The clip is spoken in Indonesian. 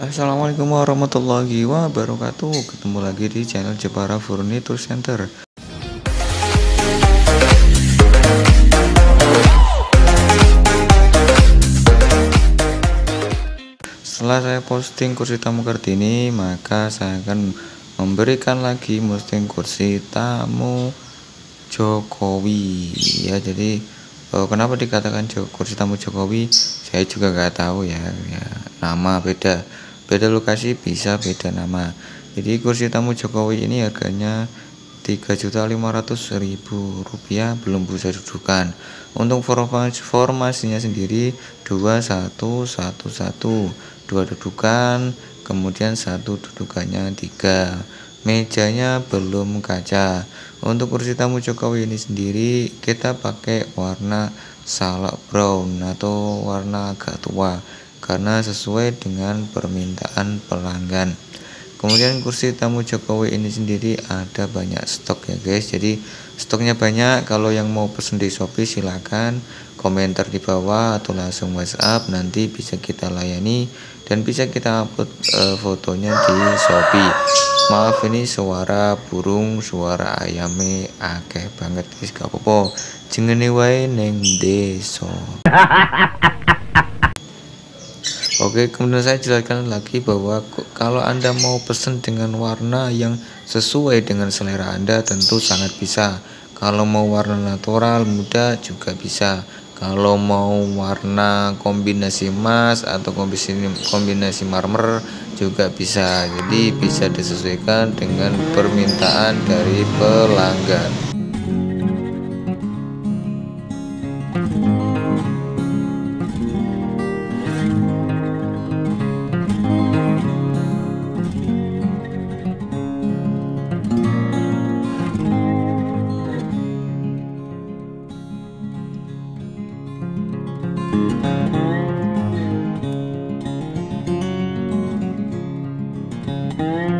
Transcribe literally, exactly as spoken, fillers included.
Assalamualaikum warahmatullahi wabarakatuh. Ketemu lagi di channel Jepara Furniture Center. Setelah saya posting kursi tamu Kartini, maka saya akan memberikan lagi posting kursi tamu Jokowi. Ya, jadi oh, kenapa dikatakan kursi tamu Jokowi? Saya juga nggak tahu ya. Ya, nama beda, beda lokasi bisa beda nama. Jadi kursi tamu Jokowi ini harganya tiga juta lima ratus ribu rupiah, belum bisa dudukan. Untuk formasinya sendiri dua satu satu satu, dua dudukan, kemudian satu dudukannya tiga. Mejanya belum kaca. Untuk kursi tamu Jokowi ini sendiri kita pakai warna salak brown atau warna agak tua karena sesuai dengan permintaan pelanggan. Kemudian kursi tamu Jokowi ini sendiri ada banyak stok ya guys, jadi stoknya banyak. Kalau yang mau pesen di Shopee silakan komentar di bawah atau langsung WhatsApp, nanti bisa kita layani dan bisa kita upload uh, fotonya di Shopee. Maaf ini suara burung, suara ayame akeh banget guys, gak apa-apa, jengene wae neng desa. Oke, kemudian saya jelaskan lagi bahwa kalau Anda mau pesen dengan warna yang sesuai dengan selera Anda tentu sangat bisa. Kalau mau warna natural muda juga bisa. Kalau mau warna kombinasi emas atau kombinasi kombinasi marmer juga bisa, jadi bisa disesuaikan dengan permintaan dari pelanggan. Thank you.